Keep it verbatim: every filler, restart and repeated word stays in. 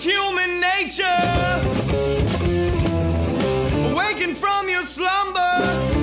Human nature, waking from your slumber.